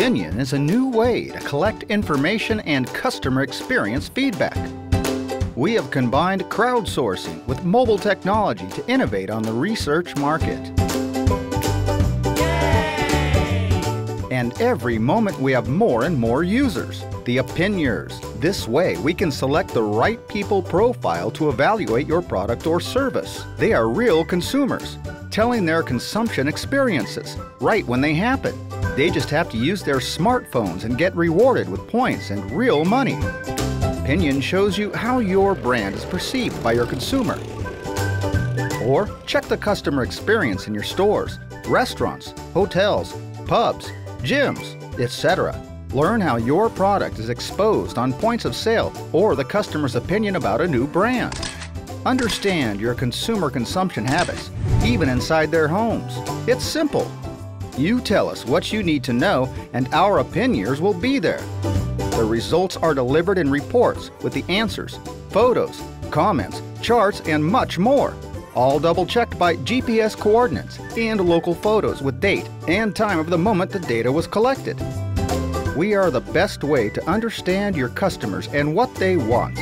PiniOn is a new way to collect information and customer experience feedback. We have combined crowdsourcing with mobile technology to innovate on the research market. Yay! And every moment we have more and more users, the opiniers. This way we can select the right people profile to evaluate your product or service. They are real consumers, telling their consumption experiences right when they happen. They just have to use their smartphones and get rewarded with points and real money. PiniOn shows you how your brand is perceived by your consumer. Or check the customer experience in your stores, restaurants, hotels, pubs, gyms, etc. Learn how your product is exposed on points of sale or the customer's opinion about a new brand. Understand your consumer consumption habits, even inside their homes. It's simple. You tell us what you need to know and our opinions will be there. The results are delivered in reports with the answers, photos, comments, charts, and much more. All double-checked by GPS coordinates and local photos with date and time of the moment the data was collected. We are the best way to understand your customers and what they want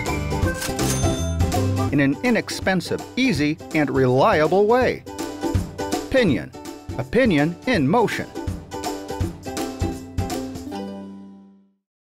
in an inexpensive, easy, and reliable way. PiniOn. Opinion in motion.